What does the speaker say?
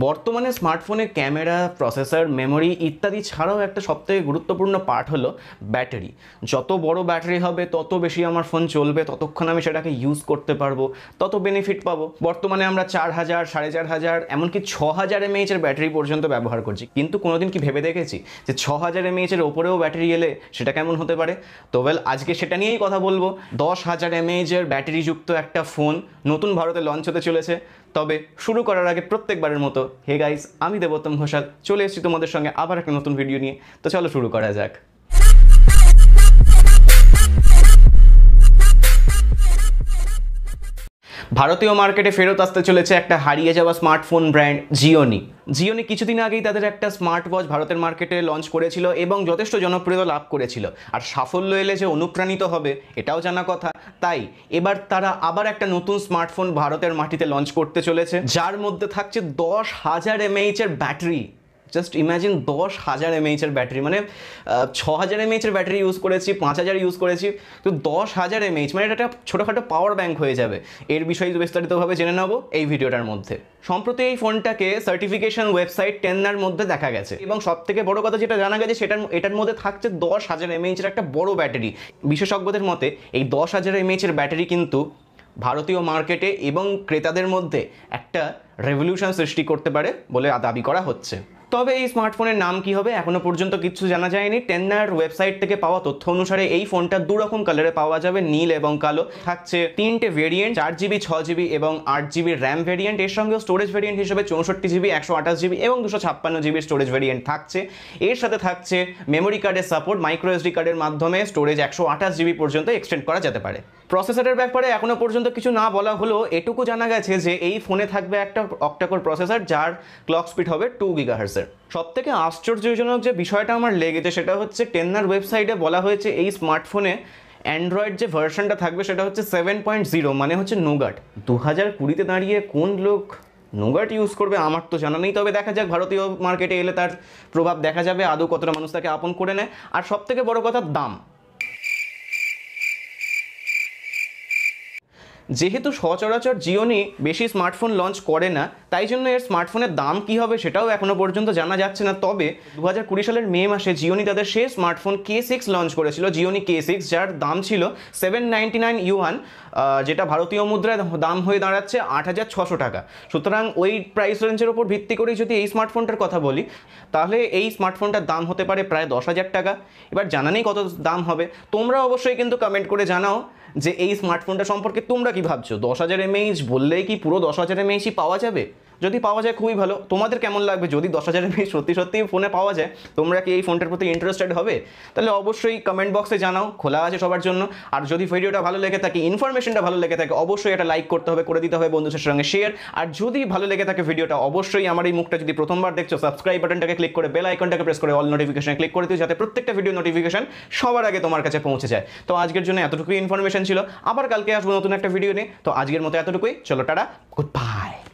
बर्तमाने स्मार्टफोने camera processor memory इत्यादि छाड़ाओ एक सबथेके गुरुत्वपूर्ण पार्ट हलो बैटरि। जत बड़ो बैटरि होबे तत बेशी आमार फोन चलबे, ततक्षण आमी सेटाके यूज करते पारबो, तत बेनिफिट पाबो। बर्तमाने आमरा 4000 4500 एमनकि 6000 mAh एर बैटरि पर्यन्त व्यवहार करछि, किन्तु कोनोदिन कि भेबे देखेछि जे 6000 mAh एर उपरेओ बैटरि एले सेटा केमन होते पारे? तो वेल आजके सेटा नियेई कथा बोलबो। 10000 mAh एर बैटरि युक्त एकटा फोन नतुन भारते लंच होते चलेछे। तबे शुरू करार आगे प्रत्येकबारेर मतो हे गाइज आमी देबोत्तम घोषाल चले एसेछि तोमादेर संगे आबार एकटा नतुन भिडियो निये। तो चलो शुरू करा जाक। भारतीय मार्केटे फेरत आसते चलेছে একটা হারিয়ে যাওয়া স্মার্টফোন ব্র্যান্ড জিওনি। জিওনি কিছুদিন আগেই তাদের একটা স্মার্ট ওয়াচ ভারতের মার্কেটে লঞ্চ করেছিল এবং যথেষ্ট জনপ্রিয়তা লাভ করেছিল। আর সাফল্য এলে যে অনুপ্রাণিত হবে এটাও জানা কথা। তাই এবার তারা আবার একটা নতুন স্মার্টফোন ভারতের মাটিতে লঞ্চ করতে চলেছে, যার মধ্যে থাকছে 10000 mAh এর ব্যাটারি। जस्ट इमैजिन 10000 mAh एर बैटरि, मैंने 6000 mAh एर बैटरि यूज करेছি, 5000 यूज करेছি, तो 10000 mAh मैं एक छोटोखाटो पावर बैंक हो जाए। एर विषय विस्तारित भाव जेने नेब এই ভিডিওটার মধ্যে। सम्प्रति এই ফোনটাকে সার্টিফিকেশন ওয়েবসাইট টেন্নার মধ্যে দেখা গেছে এবং সবথেকে বড় কথা যেটা জানা গেছে সেটার এটার মধ্যে থাকছে 10000 mAh এর একটা বড় ব্যাটারি। বিশেষজ্ঞদের মতে এই 10000 mAh এর ব্যাটারি কিন্তু भारतीय मार्केटे एवं क्रेतादेर मध्य एकटा रेवल्यूशन सृष्टि करते पारे बोले दाबी करा होच्छे। तबे এই স্মার্টফোনের নাম কি হবে এখনো পর্যন্ত কিছু জানা যায়নি। টেন্নার ওয়েবসাইট থেকে পাওয়া তথ্য অনুসারে এই ফোনটা দুই রকম কালারে পাওয়া যাবে, নীল এবং কালো। থাকছে তিনটে ভেরিয়েন্ট, 4GB 6GB এবং 8GB RAM ভেরিয়েন্ট। এর সঙ্গে স্টোরেজ ভেরিয়েন্ট হিসেবে 64GB 128GB এবং 256GB স্টোরেজ ভেরিয়েন্ট থাকছে। এর সাথে থাকছে মেমোরি কার্ডের সাপোর্ট, মাইক্রোএসডি কার্ডের মাধ্যমে স্টোরেজ 128GB পর্যন্ত এক্সটেন্ড করা যেতে পারে। প্রসেসরের ব্যাপারে এখনো পর্যন্ত কিছু না বলা হলো, এটুকু জানা গেছে যে এই ফোনে থাকবে একটা অক্টাকোর প্রসেসর যার ক্লক স্পিড হবে 2 GHz। सबथेके आश्चर्यजनक जो विषयटा आमार लेगेছে সেটা হচ্ছে টেন্নার ওয়েবসাইটে বলা হয়েছে এই স্মার্টফোনে অ্যান্ড্রয়েড যে ভার্সনটা থাকবে সেটা হচ্ছে 7.0, মানে হচ্ছে নোগাট। 2020-তে দাঁড়িয়ে কোন লোক নোগাট ইউজ করবে আমার তো জানা নেই। তবে দেখা যাক ভারতীয় মার্কেটে এলে তার প্রভাব দেখা যাবে, আদৌ কতটা মানুষ তাকে আপন করে নেয়। আর সবথেকে বড় কথা দাম, যেহেতু সচরাচর জিওনি বেশি স্মার্টফোন লঞ্চ করে না তাই জন্য এর স্মার্টফোনের দাম কী হবে সেটাও এখনো পর্যন্ত জানা যাচ্ছে না। তবে 2020 সালের মে মাসে জিওনি তাদের শেষ স্মার্টফোন K6 লঞ্চ করেছিল, জিওনি K6, যার দাম ছিল 799 ইউয়ান, যেটা ভারতীয় মুদ্রায় দাম হয়ে দাঁড়াচ্ছে 8600 টাকা। সুতরাং ওই প্রাইস রেঞ্জের ওপর ভিত্তি করে যদি এই স্মার্টফোনটার কথা বলি তাহলে এই স্মার্টফোনটার দাম হতে পারে প্রায় 10000 টাকা। এবার জানা নেই কত দাম হবে। তোমরা অবশ্যই কিন্তু কমেন্ট করে জানাও যে এই স্মার্টফোনটা সম্পর্কে তোমরা কি ভাবছো। 10000 mAh বললেই কি পুরো 10000 mAh পাওয়া যাবে? যদি পাওয়া যায় খুবই ভালো। তোমাদের কেমন লাগবে যদি 10000 mAh সত্যি সত্যি ফোনে পাওয়া যায়? তোমরা কি এই ফোনটার প্রতি ইন্টারেস্টেড হবে? তাহলে অবশ্যই কমেন্ট বক্সে জানাও, খোলা আছে সবার জন্য। আর যদি ভিডিওটা ভালো লেগে থাকে, ইনফরমেশনটা ভালো লেগে থাকে, অবশ্যই এটা লাইক করতে হবে, করে দিতে হবে বন্ধুদের সঙ্গে শেয়ার। আর যদি ভালো লেগে থাকে ভিডিওটা, অবশ্যই আমার এই মুখটা যদি প্রথমবার দেখছো সাবস্ক্রাইব বাটনটাকে ক্লিক করে বেল আইকনটাকে প্রেস করে অল নোটিফিকেশনে ক্লিক করে দিও, যাতে প্রত্যেকটা ভিডিও নোটিফিকেশন সবার আগে তোমার কাছে পৌঁছে যায়। তো আজকের জন্য এতটুকুই ইনফরমেশন ছিল। আবার কালকে আসবো নতুন একটা ভিডিও নিয়ে। তো আজকের মতো এতটুকুই, চলো টাটা, গুড বাই।